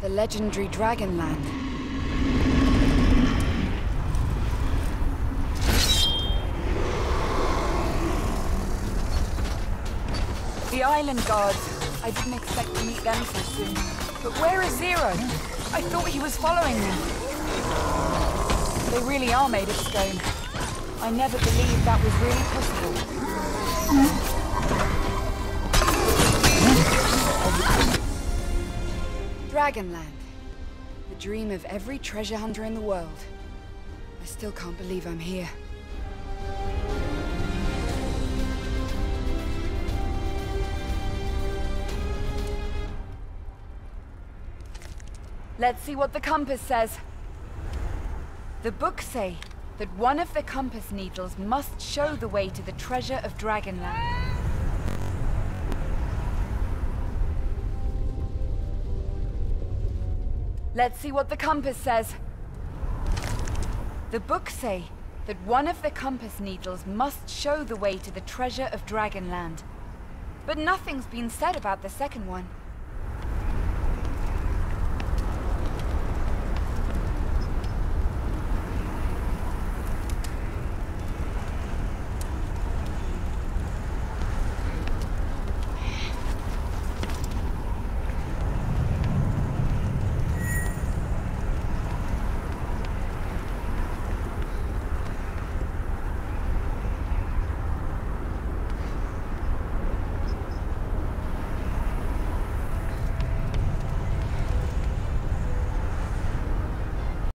The legendary Dragonland. The Island Guards. I didn't expect to meet them so soon. But where is Zero? I thought he was following me. They really are made of stone. I never believed that was really possible. Dragonland. The dream of every treasure hunter in the world. I still can't believe I'm here. Let's see what the compass says. The books say that one of the compass needles must show the way to the treasure of Dragonland. Let's see what the compass says. The books say that one of the compass needles must show the way to the treasure of Dragonland. But nothing's been said about the second one.